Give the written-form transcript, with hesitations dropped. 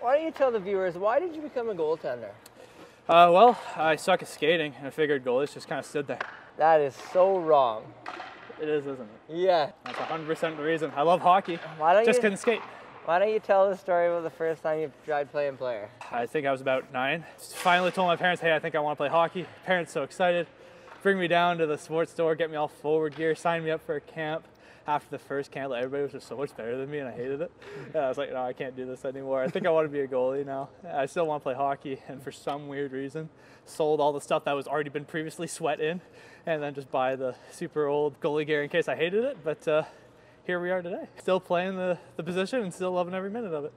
Why don't you tell the viewers, why did you become a goaltender? Well, I suck at skating, and I figured goalies just kind of stood there. That is so wrong. It is, isn't it? Yeah. That's 100% the reason. I love hockey. Just couldn't skate. Why don't you tell the story about the first time you tried playing player? I think I was about 9. Finally told my parents, hey, I think I want to play hockey. Parents so excited. Bring me down to the sports store, get me all forward gear, sign me up for a camp. After the first camp, everybody was just so much better than me, and I hated it. And I was like, no, I can't do this anymore. I think I want to be a goalie now. I still want to play hockey, and for some weird reason, sold all the stuff that was already been previously sweat in, and then just buy the super old goalie gear in case I hated it. But here we are today, still playing the position and still loving every minute of it.